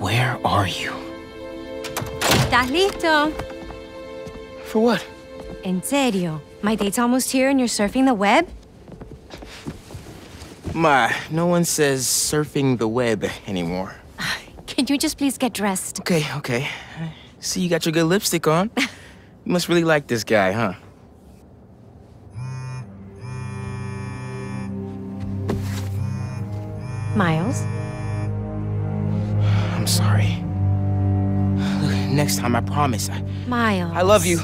Where are you? ¿Estás listo? For what? En serio. My date's almost here and you're surfing the web? Ma, no one says surfing the web anymore. Can you just please get dressed? Okay, okay. See, you got your good lipstick on. You must really like this guy, huh? Miles? I'm sorry. Look, next time, I promise. Miles. I love you.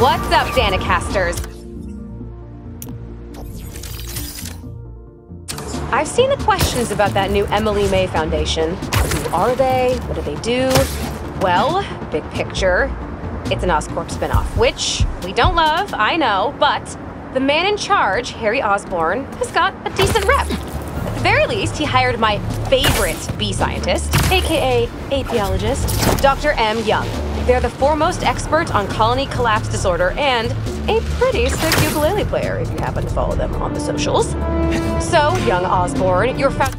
What's up, Danicasters? I've seen the questions about that new Emily May Foundation. Who are they? What do they do? Well, big picture, it's an Oscorp spinoff, which we don't love, I know, but the man in charge, Harry Osborne, has got a decent rep. At the very least, he hired my favorite bee scientist, aka apiologist, Dr. M. Young. They're the foremost expert on colony collapse disorder and a pretty sick ukulele player if you happen to follow them on the socials. So, young Osborne, you're found.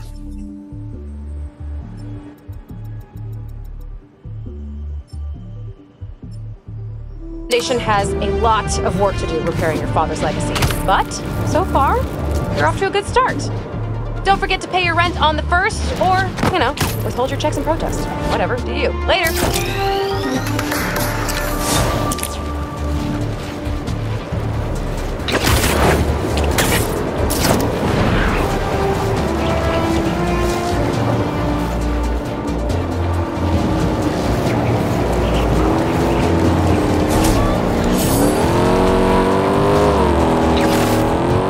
The Foundation has a lot of work to do repairing your father's legacy, but so far, you're off to a good start. Don't forget to pay your rent on the 1st, or, you know, withhold your checks and protest. Whatever, do you. Later.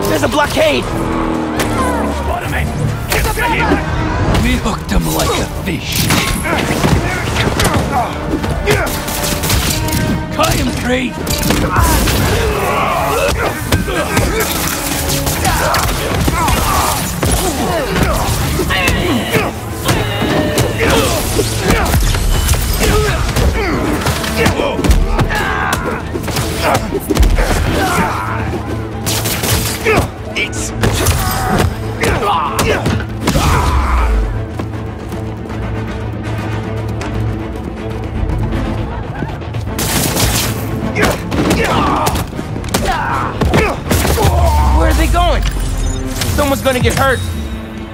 There's a blockade! Bottom end! Get up here! We hooked him like a fish. Cut him, Kraven! It's... Where are they going? Someone's gonna get hurt.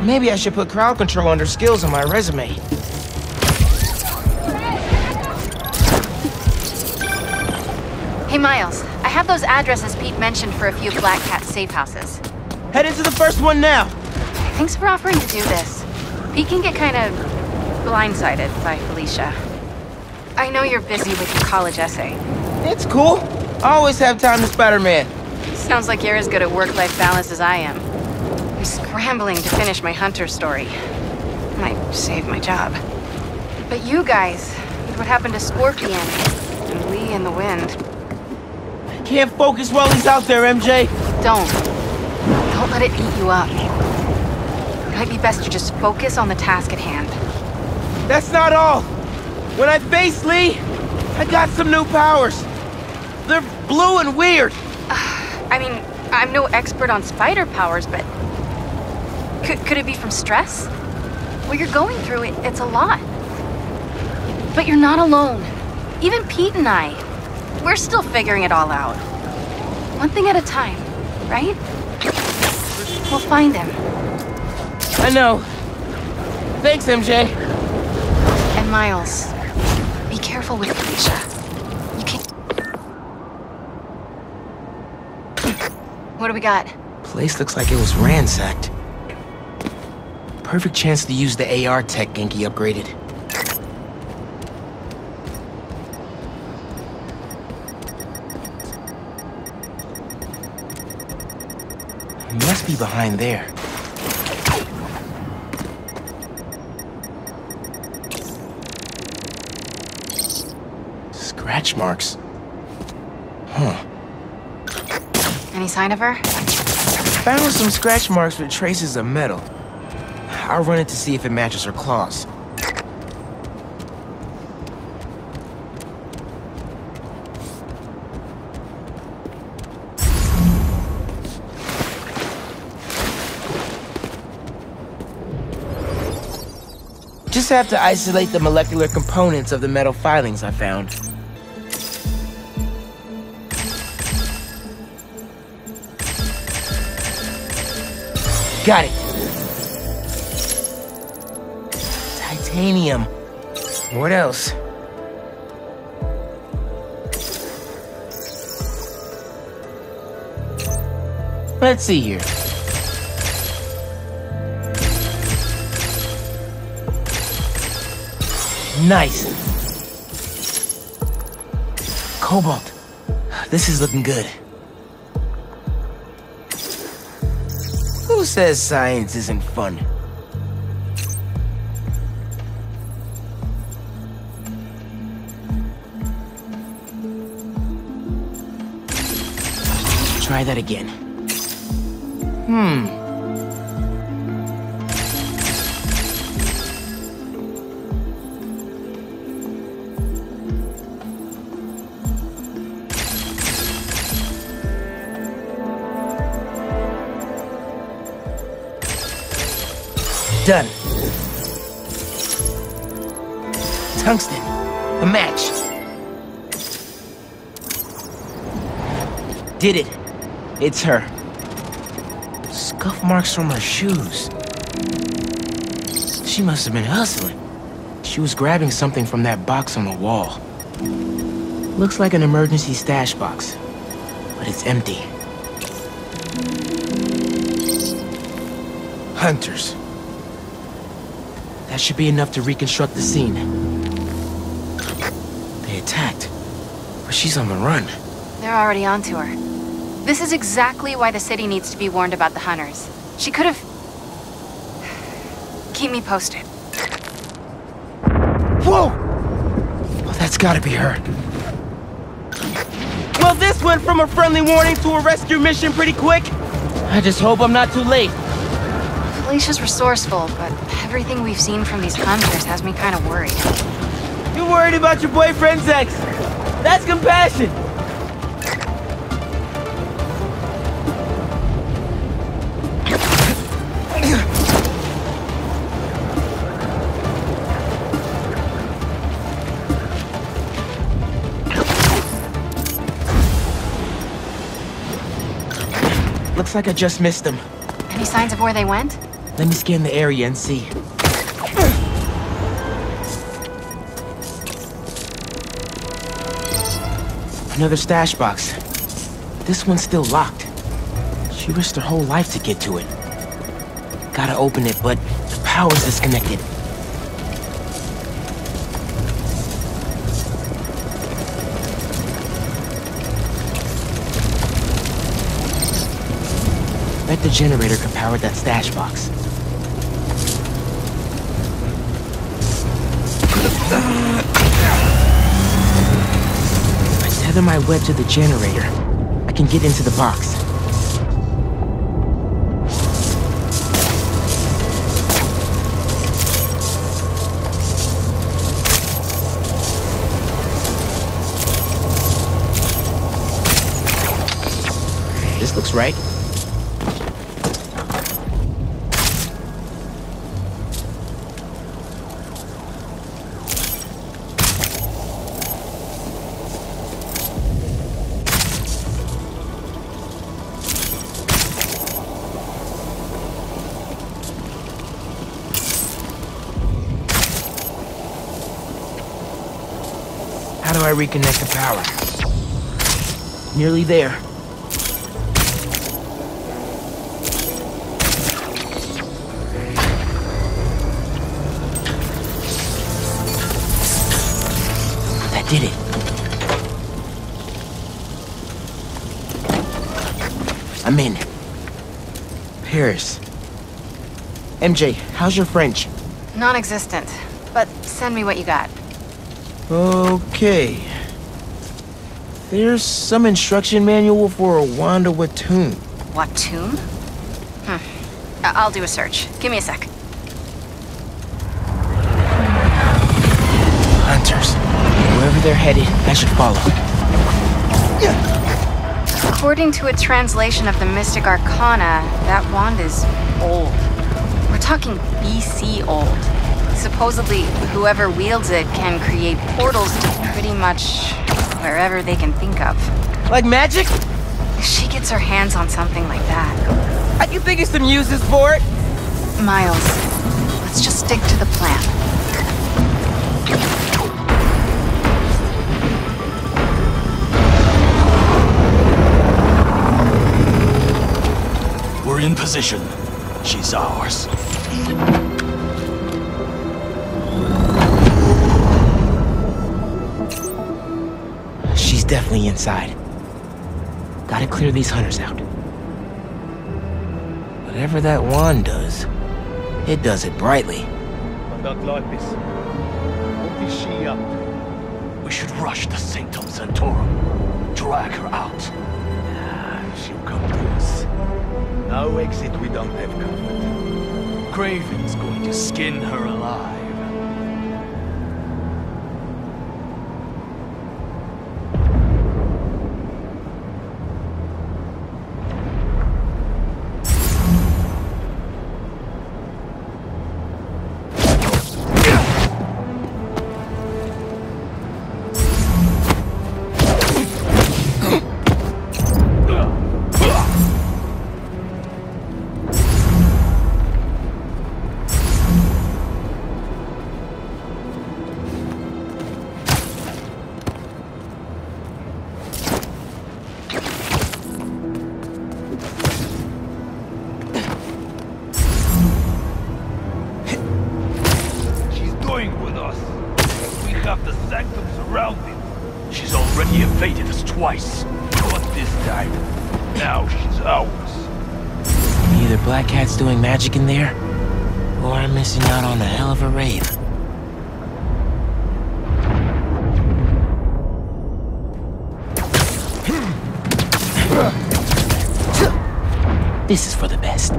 Maybe I should put crowd control under skills on my resume. Hey, Miles. I have those addresses Pete mentioned for a few Black Cat safe houses. Head into the first one now! Thanks for offering to do this. Pete can get kind of blindsided by Felicia. I know you're busy with your college essay. It's cool. I always have time to Spider-Man. Sounds like you're as good at work-life balance as I am. I'm scrambling to finish my Hunter story. Might save my job. But you guys, with what happened to Scorpion and Lee in the wind... Can't focus while he's out there, MJ. Don't let it eat you up. It might be best to just focus on the task at hand. That's not all. When I face Lee, I got some new powers. They're blue and weird. I mean, I'm no expert on spider powers, but could it be from stress? What you're going through, it's a lot. But you're not alone. Even Pete and I. We're still figuring it all out. One thing at a time, right? We'll find him. I know. Thanks, MJ. And Miles, be careful with Felicia. You can't... What do we got? Place looks like it was ransacked. Perfect chance to use the AR tech Genki upgraded. Must be behind there. Scratch marks. Huh. Any sign of her? Found some scratch marks with traces of metal. I'll run it to see if it matches her claws. Just have to isolate the molecular components of the metal filings I found. Got it. Titanium. What else? Let's see here. Nice. Cobalt. This is looking good. Who says science isn't fun? Try that again. Done. Tungsten. A match. Did it. It's her. Scuff marks from her shoes. She must have been hustling. She was grabbing something from that box on the wall. Looks like an emergency stash box, but it's empty. Hunters. That should be enough to reconstruct the scene. They attacked, but she's on the run. They're already onto her. This is exactly why the city needs to be warned about the hunters. She could have... Keep me posted. Whoa! Well, that's gotta be her. Well, this went from a friendly warning to a rescue mission pretty quick. I just hope I'm not too late. Felicia's resourceful, but everything we've seen from these hunters has me kind of worried. You're worried about your boyfriend's ex. That's compassion. Looks like I just missed them. Any signs of where they went? Let me scan the area and see. Another stash box. This one's still locked. She risked her whole life to get to it. Gotta open it, but the power's disconnected. Bet the generator could power that stash box. If I tether my web to the generator, I can get into the box. This looks right. I reconnect the power. Nearly there. That did it. I'm in. Paris. MJ, how's your French? Non-existent, but send me what you got. Okay. There's some instruction manual for a wand of Wattoon. Wattoon? Hmm. I'll do a search. Give me a sec. Hunters. Wherever they're headed, I should follow. Yeah. According to a translation of the Mystic Arcana, that wand is old. We're talking BC old. Supposedly, whoever wields it can create portals to pretty much wherever they can think of. Like magic? If she gets her hands on something like that. I can think of some uses for it. Miles, let's just stick to the plan. In position. She's ours. She's definitely inside. Gotta clear these hunters out. Whatever that wand does, it does it brightly. I don't like this. What is she up to? We should rush the Sanctum Santorum. Drag her out. She'll come to us. No exit we don't have covered. Kraven's going to skin her alive. Doing magic in there, or I'm missing out on a hell of a raid. This is for the best.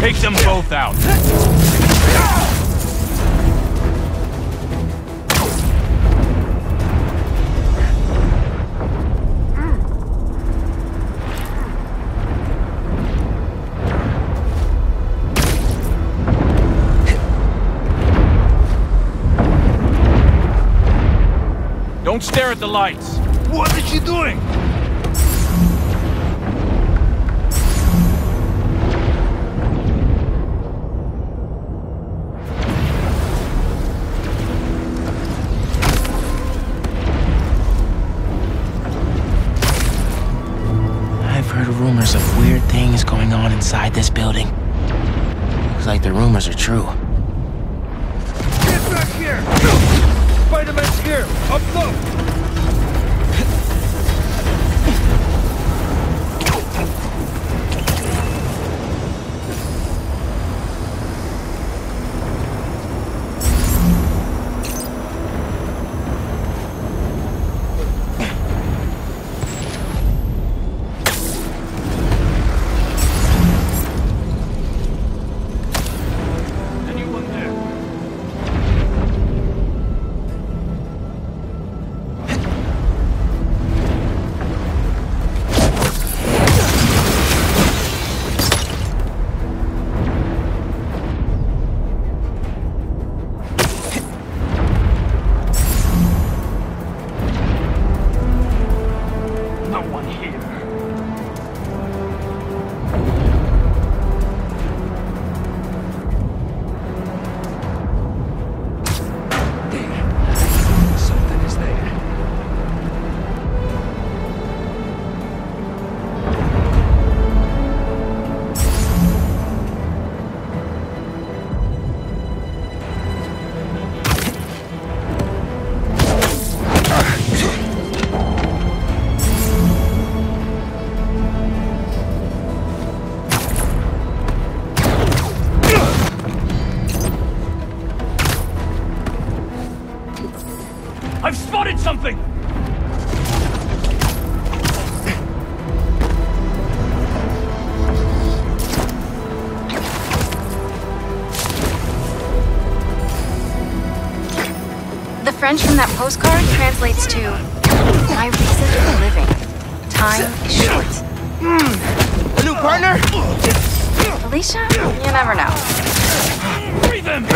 Take them both out. Don't stare at the lights. What is she doing? I've heard rumors of weird things going on inside this building. Looks like the rumors are true. Get back here! Spider-Man's here! Up close! French from that postcard translates to my reason for living. Time is short. A new partner? Alicia? You never know. Breathe in!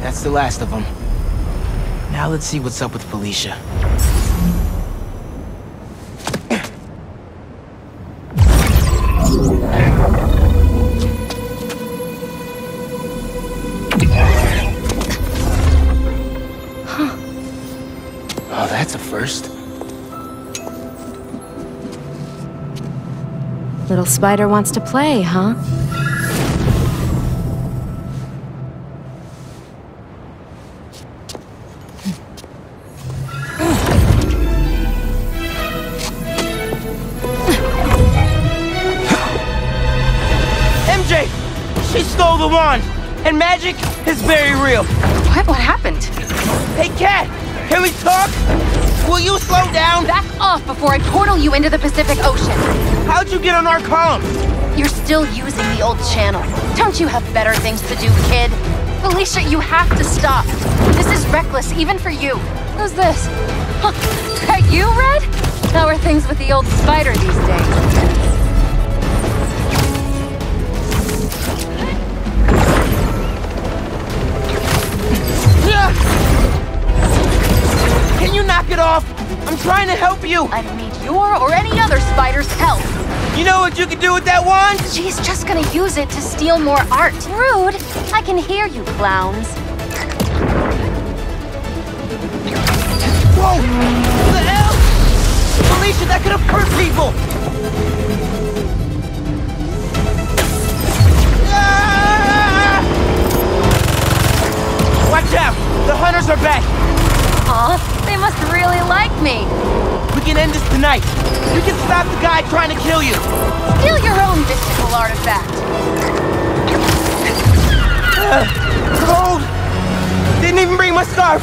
That's the last of them. Now let's see what's up with Felicia. Little spider wants to play, huh? MJ! She stole the wand! And magic is very real! What happened? Hey, Cat! Can we talk? Will you slow down? Back off before I portal you into the Pacific Ocean! How'd you get on our comms? You're still using the old channel. Don't you have better things to do, kid? Felicia, you have to stop. This is reckless, even for you. Who's this? Huh, that you, Red? How are things with the old spider these days? Can you knock it off? I'm trying to help you! I don't need your or any other spider's help! You know what you can do with that wand? She's just gonna use it to steal more art. Rude! I can hear you, clowns. Whoa! What the hell? Felicia, that could've hurt people! Ah! Watch out! The hunters are back! Huh? They must really like me. We can end this tonight. You can stop the guy trying to kill you. Steal your own mystical artifact. Cold! Didn't even bring my scarf!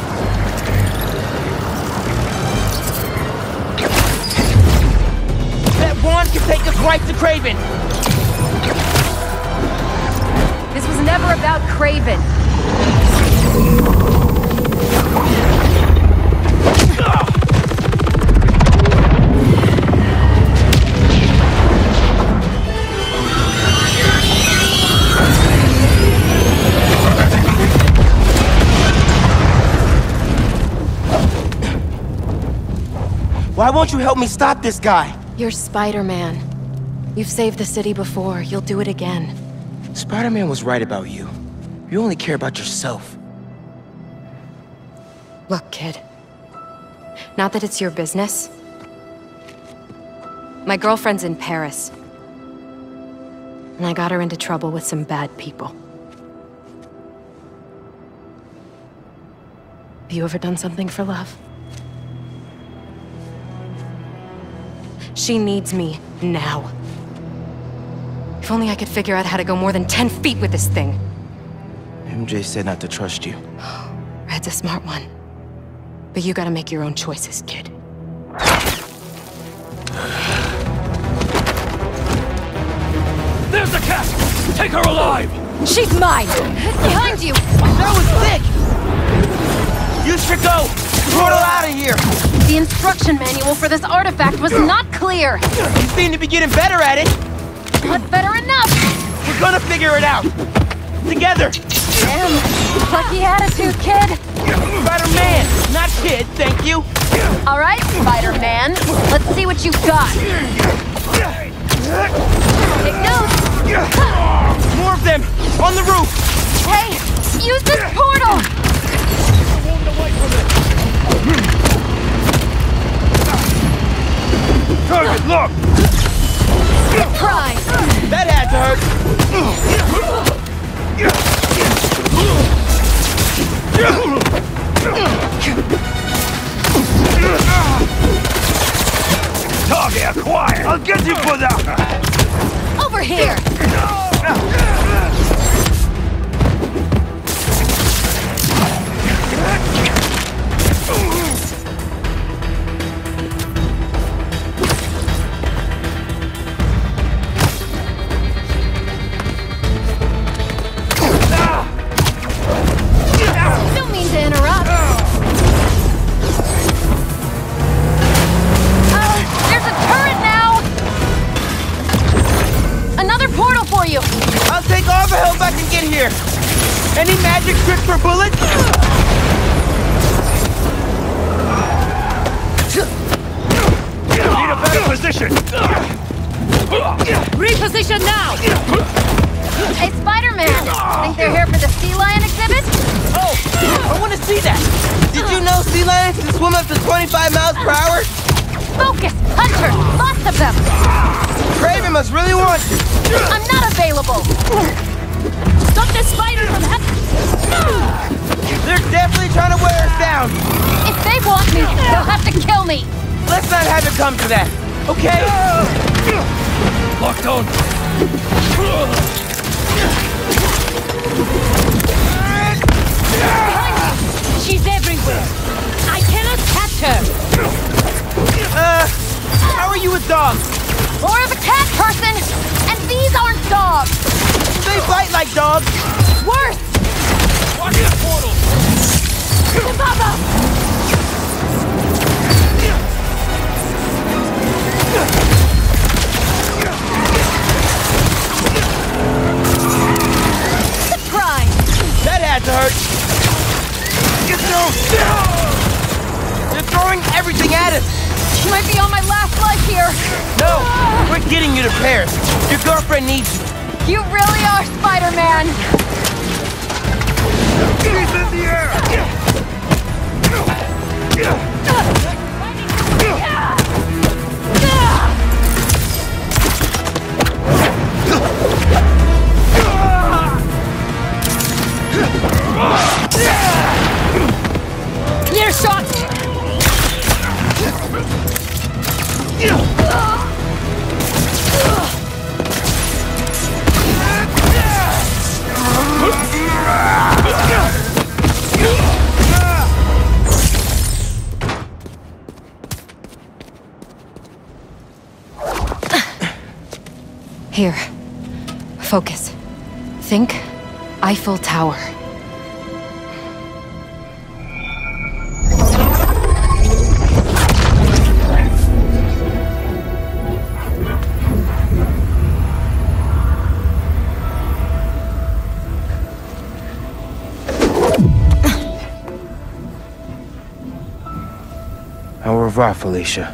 That wand can take us right to Kraven! This was never about Kraven. Why won't you help me stop this guy? You're Spider-Man. You've saved the city before. You'll do it again. Spider-Man was right about you. You only care about yourself. Look, kid. Not that it's your business. My girlfriend's in Paris. And I got her into trouble with some bad people. Have you ever done something for love? She needs me now. If only I could figure out how to go more than 10 feet with this thing. MJ said not to trust you. Red's a smart one. But you gotta make your own choices, kid. There's the cat! Take her alive! She's mine! It's behind you! That was thick! You should go! Portal out of here! The instruction manual for this artifact was not clear! You seem to be getting better at it! Not better enough! We're gonna figure it out! Together! Damn! Lucky attitude, kid! Spider-Man! Not kid, thank you! Alright, Spider-Man, let's see what you've got! It goes! More of them! On the roof! Hey! Use this portal! I want away from it! Target, look! Surprise! That had to hurt! Target acquired! I'll get you for that! Over here! Here. Focus. Think Eiffel Tower. Au revoir, Felicia.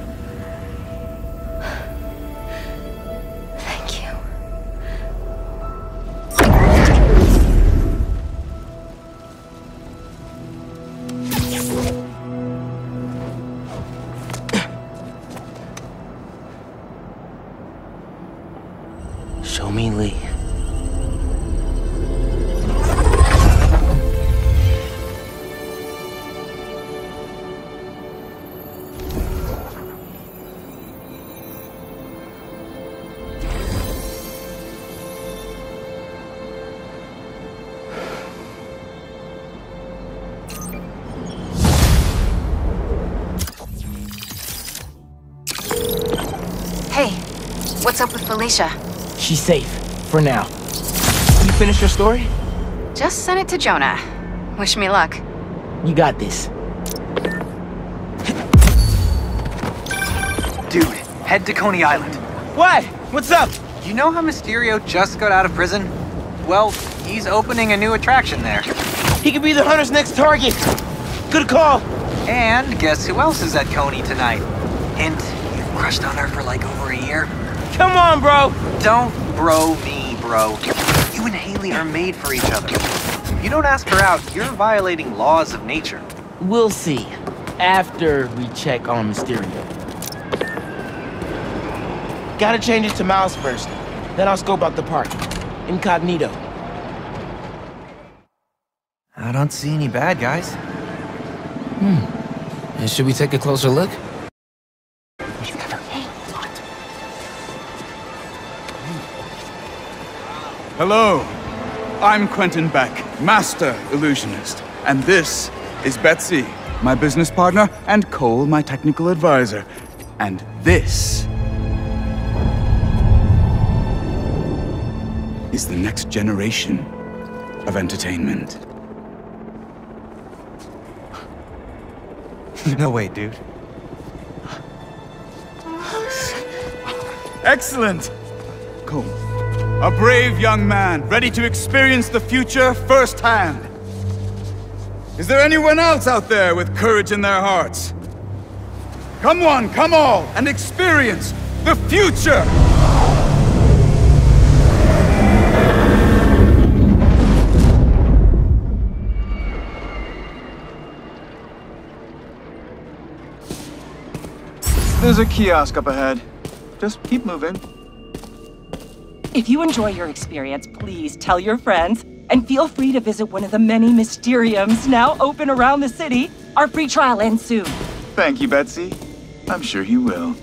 What's up with Felicia? She's safe, for now. You finish your story? Just send it to Jonah. Wish me luck. You got this. Dude, head to Coney Island. What? What's up? You know how Mysterio just got out of prison? Well, he's opening a new attraction there. He could be the hunter's next target. Good call. And guess who else is at Coney tonight? Hint, you've crushed on her for like over a year. Come on, bro! Don't bro me, bro. You and Haley are made for each other. If you don't ask her out, you're violating laws of nature. We'll see. After we check on Mysterio. Gotta change it to Miles first. Then I'll scope out the park. Incognito. I don't see any bad guys. And should we take a closer look? Hello, I'm Quentin Beck, Master Illusionist, and this is Betsy, my business partner, and Cole, my technical advisor, and this is the next generation of entertainment. No way, dude. Excellent! Cole. A brave young man, ready to experience the future firsthand. Is there anyone else out there with courage in their hearts? Come one, come all, and experience the future! There's a kiosk up ahead. Just keep moving. If you enjoy your experience, please tell your friends, and feel free to visit one of the many Mysteriums now open around the city. Our free trial ends soon. Thank you, Betsy. I'm sure he will.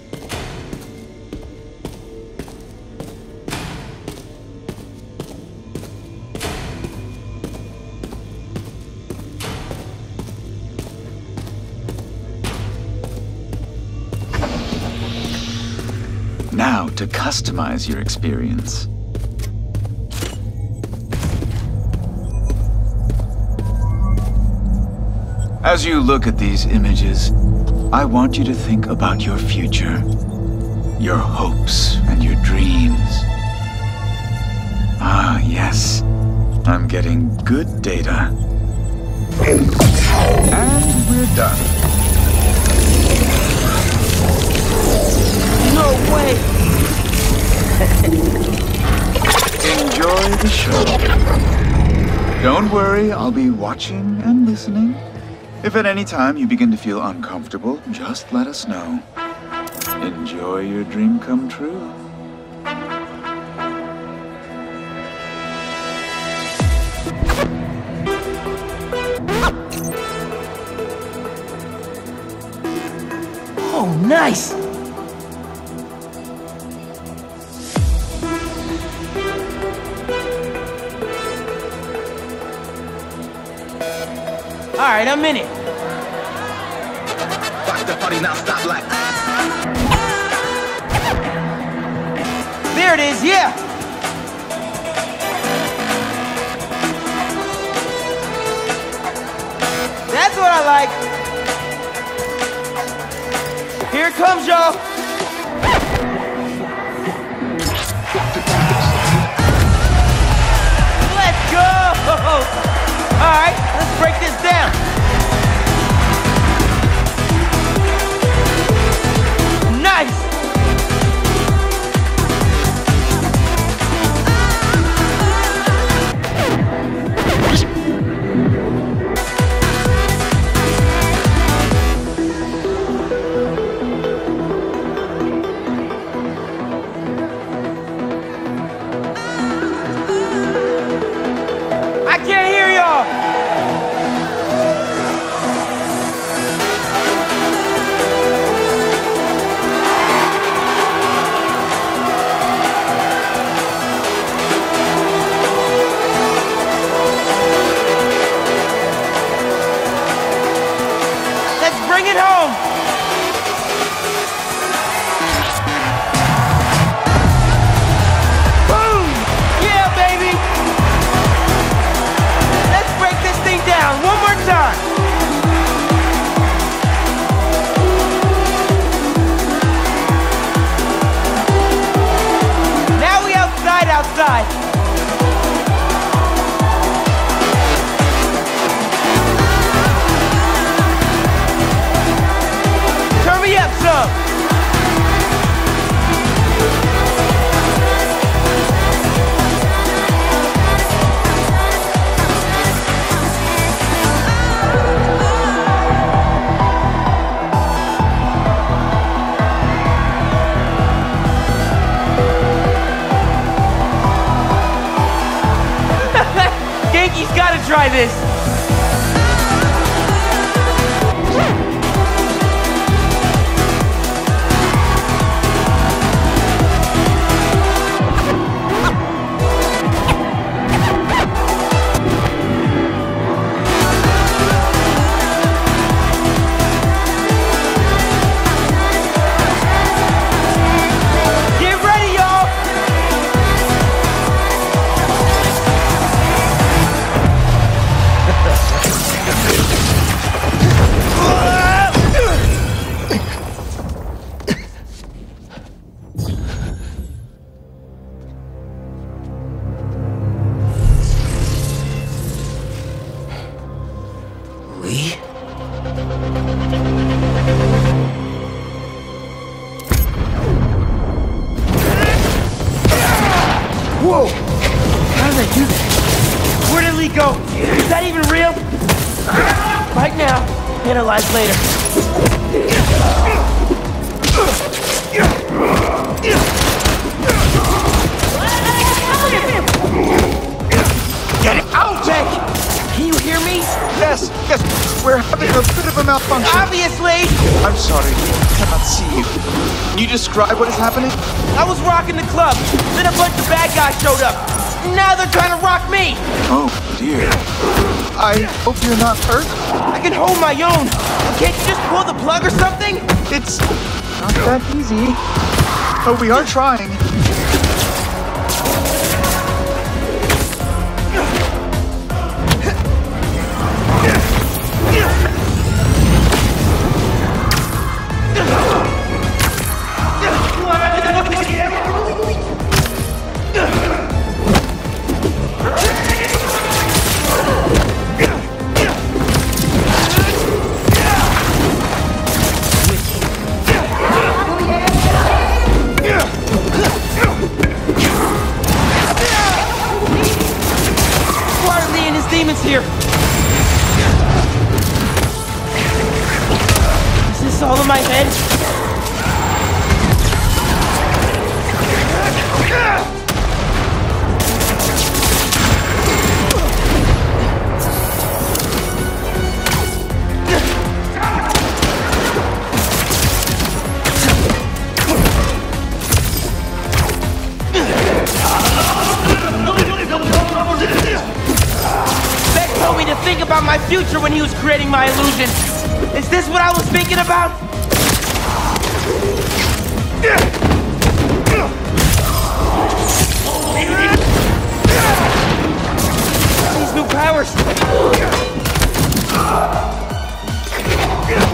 To customize your experience. As you look at these images, I want you to think about your future, your hopes and your dreams. Ah, yes, I'm getting good data. And we're done. No way! Enjoy the show. Don't worry, I'll be watching and listening. If at any time you begin to feel uncomfortable, just let us know. Enjoy your dream come true. Oh, nice! All right, I'm in it. Watch the party now, stop like. There it is, yeah. what I like. Here it comes, y'all. Let's go. All right, let's break this down. Nice. We are trying.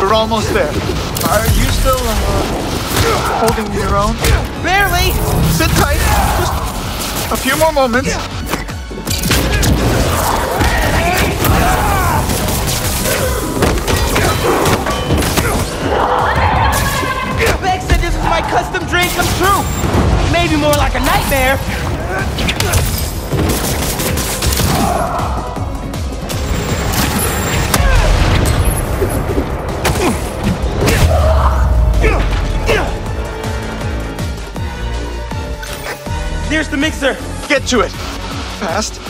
We're almost there. Are you still holding your own? Barely. Sit tight. Just a few more moments. Beck said this is my custom dream come true. Maybe more like a nightmare. Here's the mixer. Get to it. Fast.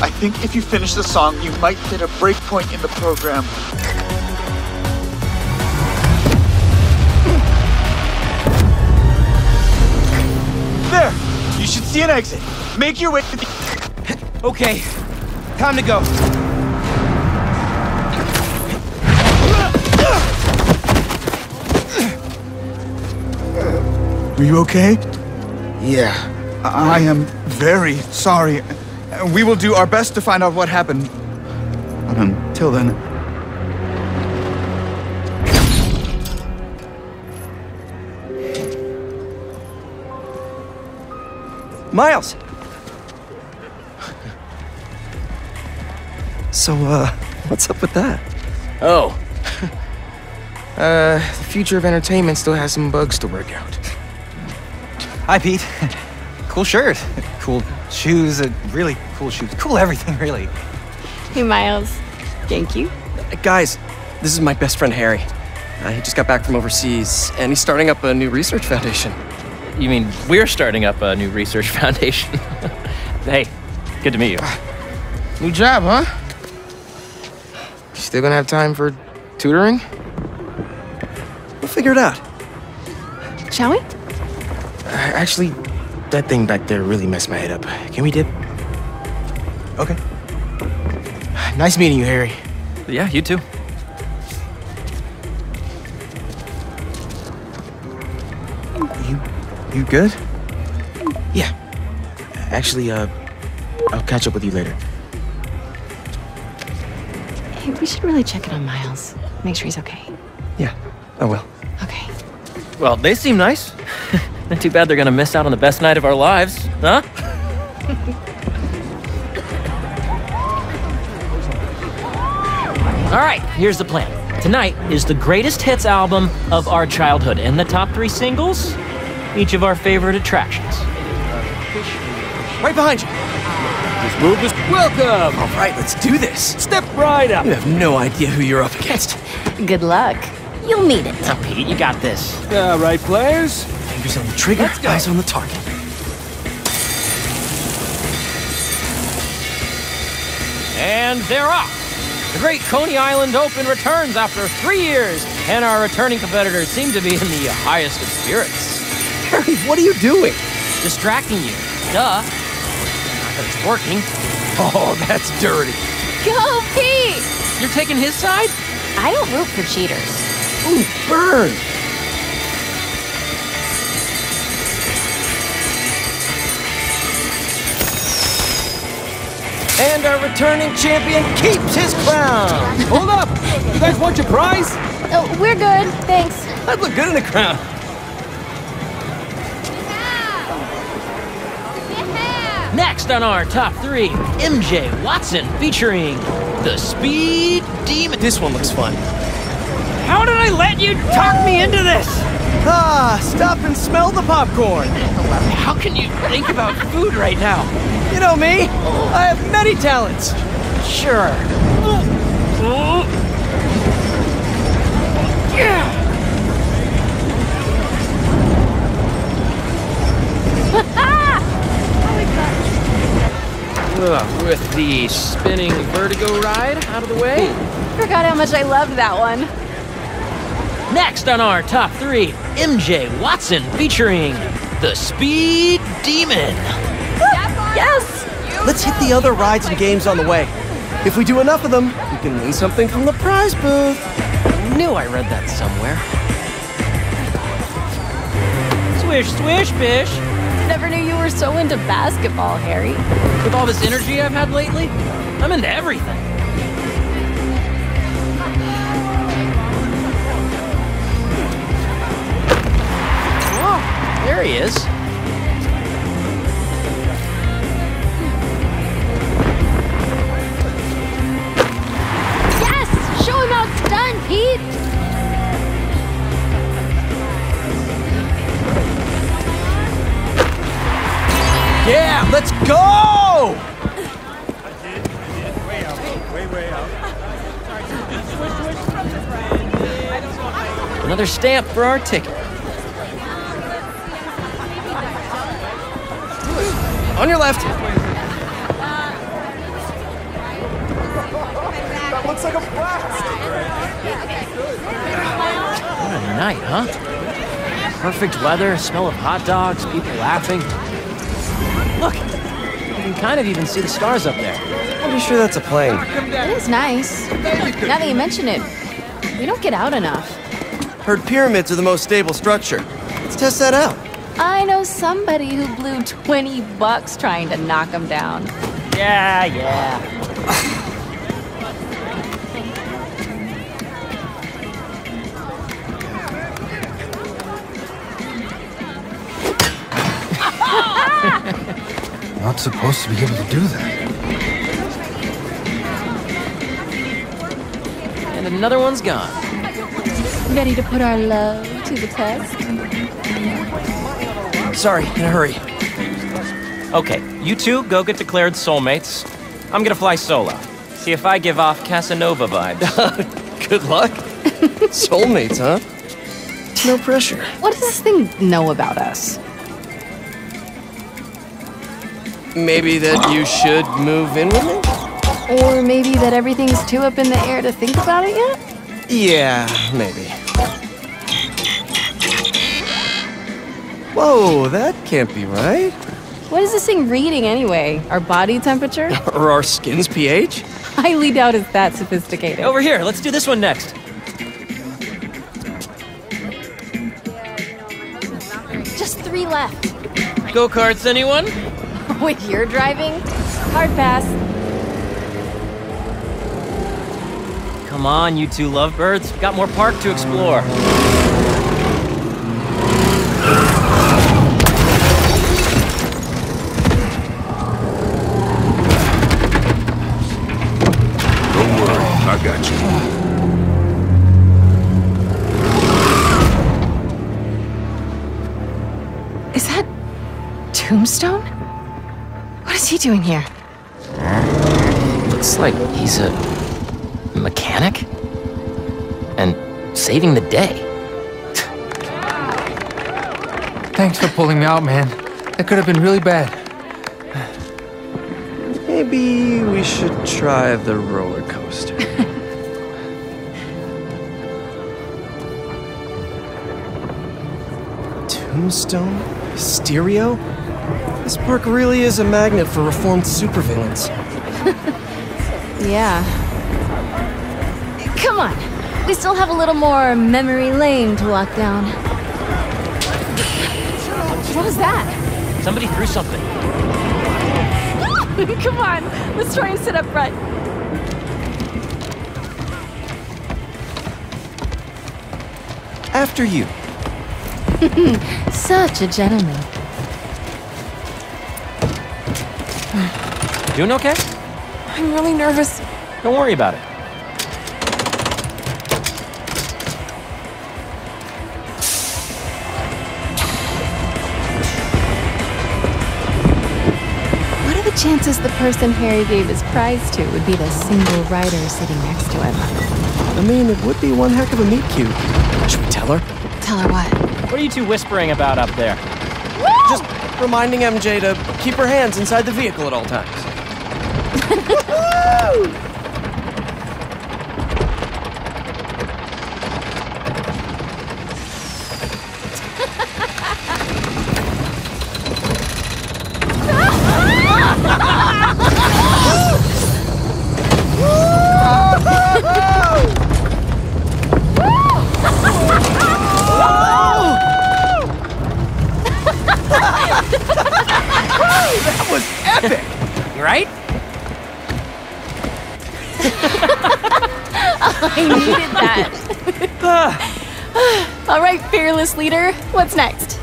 I think if you finish the song, you might hit a breakpoint in the program. There. You should see an exit. Make your way to the... Okay. Time to go. Are you okay? Yeah. I am very sorry. We will do our best to find out what happened. But until then... Miles! So, what's up with that? Oh. The future of entertainment still has some bugs to work out. Hi, Pete. Cool shirt, cool shoes, really cool shoes, cool everything, really. Hey, Miles. Genki. Guys, this is my best friend, Harry. He just got back from overseas, and he's starting up a new research foundation. You mean we're starting up a new research foundation? Hey, good to meet you. New job, huh? You still gonna have time for tutoring? We'll figure it out. Shall we? Actually... that thing back there really messed my head up. Can we dip? Okay. Nice meeting you, Harry. Yeah, you too. You good? Yeah. Actually, I'll catch up with you later. Hey, we should really check in on Miles. Make sure he's okay. Yeah, I will. Okay. Well, they seem nice. Not too bad they're gonna miss out on the best night of our lives, huh? All right, here's the plan. Tonight is the greatest hits album of our childhood, and the top 3 singles, each of our favorite attractions. Right behind you. Just move this. Welcome. All right, let's do this. Step right up. You have no idea who you're up against. Good luck. You'll need it. Now, Pete, you got this. All right, players. Fingers on the trigger, eyes on the target. And they're off! The Great Coney Island Open returns after 3 years, and our returning competitors seem to be in the highest of spirits. Harry, what are you doing? Distracting you. Duh. Not that it's working. Oh, that's dirty. Go, Pete! You're taking his side? I don't root for cheaters. Ooh, burn! And our returning champion keeps his crown! Hold up! You guys want your prize? Oh, we're good, thanks. I'd look good in a crown. Yeah. Next on our top 3, MJ Watson featuring the Speed Demon. This one looks fun. How did I let you talk me into this? Ah, stop and smell the popcorn. How can you think about food right now? You know me, I have many talents. Sure. With the spinning vertigo ride out of the way. Forgot how much I loved that one. Next on our top 3, MJ Watson featuring the Speed Demon. Yes! Let's hit the other rides and games on the way. If we do enough of them, we can win something from the prize booth. I knew I read that somewhere. Swish, swish, bish. Never knew you were so into basketball, Harry. With all this energy I've had lately, I'm into everything. There he is. Yes! Show him how it's done, Pete! Yeah, let's go! Another stamp for our ticket. On your left. That looks like a blast. What a night, huh? Perfect weather, smell of hot dogs, people laughing. Look, you can kind of even see the stars up there. I'm pretty sure that's a plane. It is nice. Now that you mention it, we don't get out enough. Heard pyramids are the most stable structure. Let's test that out. I know somebody who blew 20 bucks trying to knock him down. Yeah, yeah. Not supposed to be able to do that. And another one's gone. Ready to put our love to the test? Sorry, in a hurry. Okay, you two go get declared soulmates. I'm gonna fly solo. See if I give off Casanova vibes. Good luck. Soulmates, huh? No pressure. What does this thing know about us? Maybe that you should move in with it? Or maybe that everything's too up in the air to think about it yet? Yeah, maybe. Whoa, that can't be right. What is this thing reading anyway? Our body temperature? Or our skin's pH? Highly doubt it's that sophisticated. Over here, let's do this one next. Just 3 left. Go-karts, anyone? With your driving? Hard pass. Come on, you two lovebirds. Got more park to explore. Tombstone? What is he doing here? Looks like he's a mechanic and saving the day. Thanks for pulling me out, man. That could have been really bad. Maybe we should try the roller coaster. Tombstone? Mysterio? This park really is a magnet for reformed supervillains. Yeah. Come on! We still have a little more memory lane to walk down. What was that? Somebody threw something. Come on! Let's try and sit up front. After you. Such a gentleman. Doing okay? I'm really nervous. Don't worry about it. What are the chances the person Harry gave his prize to would be the single rider sitting next to him? I mean, it would be one heck of a meet cute. Should we tell her? Tell her what? What are you two whispering about up there? Woo! Just reminding MJ to keep her hands inside the vehicle at all times. That was epic, right? I needed that. All right, fearless leader, what's next?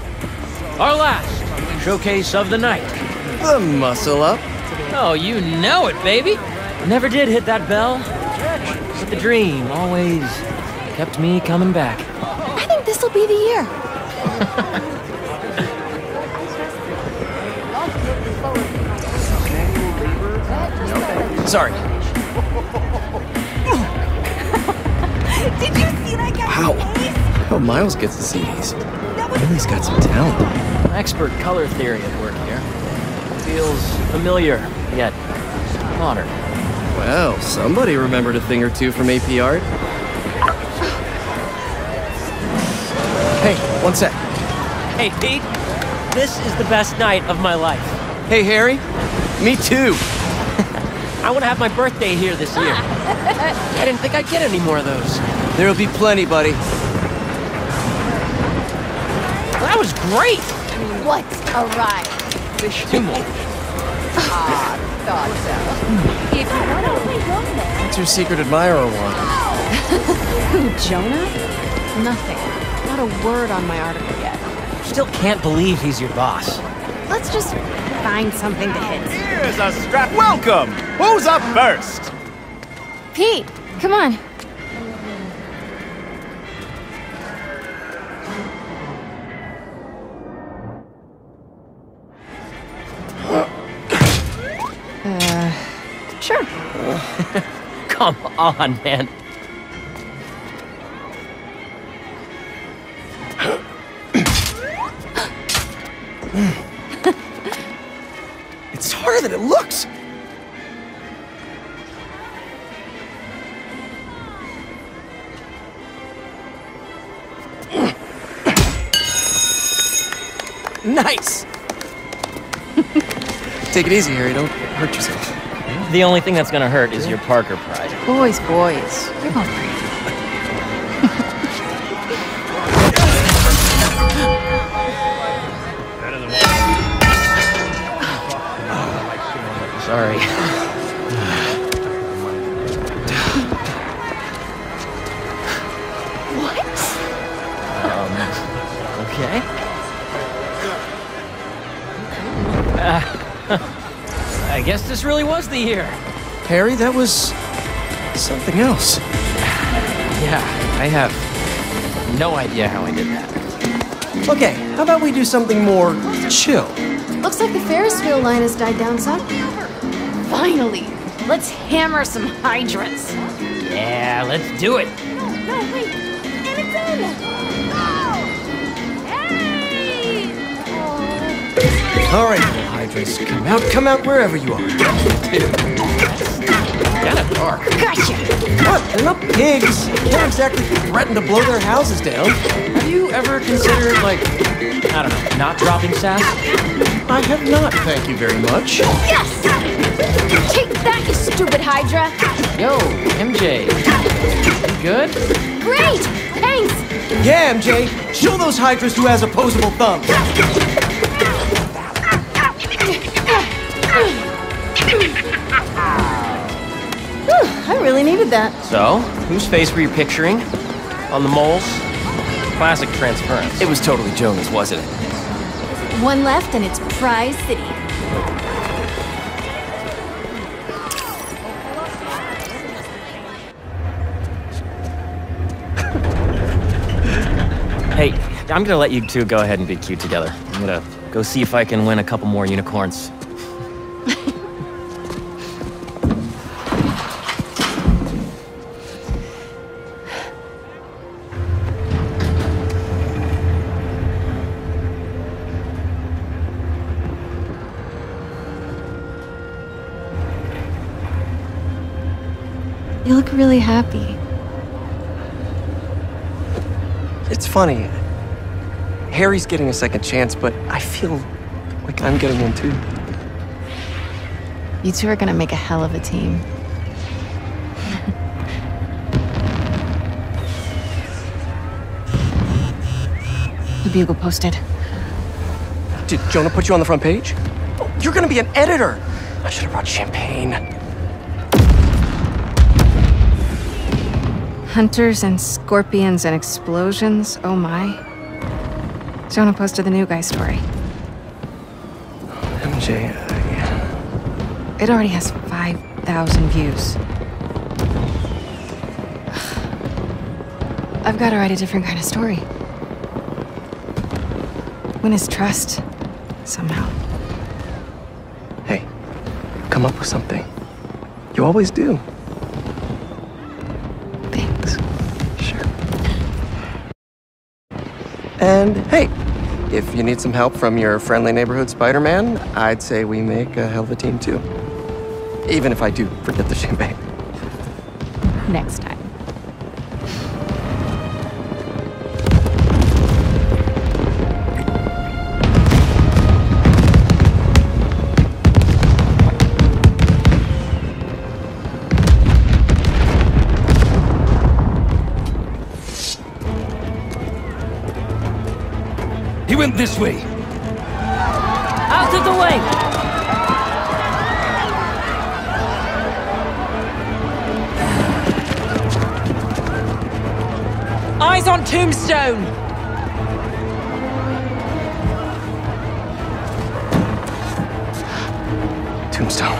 Our last showcase of the night. The muscle up. Oh, you know it, baby. Never did hit that bell, but the dream always kept me coming back. I think this will be the year. Sorry. Did you see that guy? How? Oh, Miles gets to see these. Emily's got some talent. Expert color theory at work here. Feels familiar, yet modern. Well, somebody remembered a thing or two from AP Art. Hey, one sec. Hey, Pete. This is the best night of my life. Hey, Harry. Me too. I want to have my birthday here this year. I didn't think I'd get any more of those. There'll be plenty, buddy. That was great! What a ride. Two more. Ah, thought so. If you want to play Jonah. What's your secret admirer one? Who, Jonah? Nothing. Not a word on my article yet. Still can't believe he's your boss. Let's just find something to hit. Here's a strap. Welcome! Who's up first? Pete, come on. Sure. Come on, man. It's harder than it looks. Nice. Take it easy, Harry. Don't hurt yourself. The only thing that's gonna hurt is your Parker pride. Boys, boys. You're both pretty. Sorry. What? Okay. I guess this really was the year. Harry, that was something else. Yeah, I have no idea how I did that. Okay, how about we do something more chill? Looks like the Ferris wheel line has died down some. Finally, let's hammer some hydrants. Yeah, let's do it. No, wait. And it's in. Oh. Hey! All right. Come out wherever you are. Kinda dark. Gotcha! What? They're not pigs. You can't exactly threaten to blow their houses down. Have you ever considered, like, I don't know, not dropping sass? I have not, thank you very much. Yes! Take that, you stupid Hydra! Yo, MJ. You good? Great! Thanks! Yeah, MJ! Show those Hydras who has opposable thumbs! I really needed that. So, whose face were you picturing? On the moles? Classic transference. It was totally Jonas, wasn't it? One left and it's Prize City. Hey, I'm gonna let you two go ahead and be cute together. I'm gonna go see if I can win a couple more unicorns. You look really happy. It's funny. Harry's getting a second chance, but I feel like I'm getting one too. You two are gonna make a hell of a team. The bugle posted. Did Jonah put you on the front page? Oh, you're gonna be an editor. I should have brought champagne. Hunters and scorpions and explosions, oh my. Jonah posted the new guy's story. MJ, yeah. It already has 5,000 views. I've got to write a different kind of story. Win his trust, somehow. Hey, come up with something. You always do. Thanks. Sure. And hey, if you need some help from your friendly neighborhood Spider-Man, I'd say we make a hell of a team too. Even if I do forget the champagne. Next time. He went this way. Out of the way. Eyes on Tombstone. Tombstone.